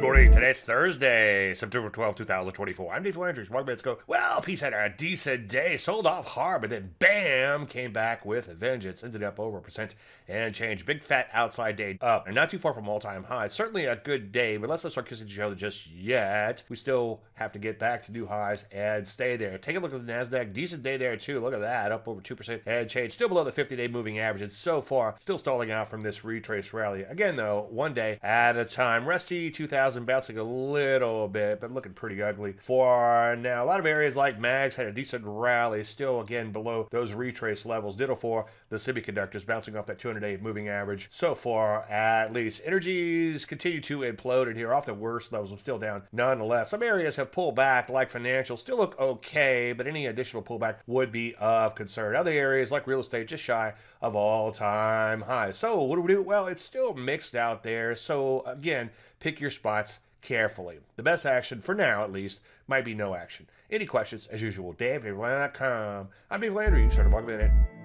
Good morning. Today's Thursday, September 12, 2024. I'm Dave Landry. Mark Bets go, well, Pete's had a decent day. Sold off hard, but then bam, came back with a vengeance. Ended up over 1% and change. Big fat outside day up and not too far from all-time high. Certainly a good day, but let's not start kissing each other just yet. We still have to get back to new highs and stay there. Take a look at the NASDAQ. Decent day there, too. Look at that. Up over 2% and change. Still below the 50-day moving average. And so far, still stalling out from this retrace rally. Again, though, one day at a time. Rusty 2,000 bouncing a little bit, but looking pretty ugly for now. A lot of areas like Mags had a decent rally, still again below those retrace levels. Ditto for the semiconductors, bouncing off that 200-day moving average so far, at least. Energies continue to implode in here off the worst levels, still down nonetheless. Some areas have pulled back, like financials, still look okay, but any additional pullback would be of concern. Other areas like real estate, just shy of all-time highs. So what do we do? Well, it's still mixed out there. So again, pick your spots carefully. The best action, for now at least, might be no action. Any questions, as usual, davelandry.com. I'm Dave Landry. You can start a market minute.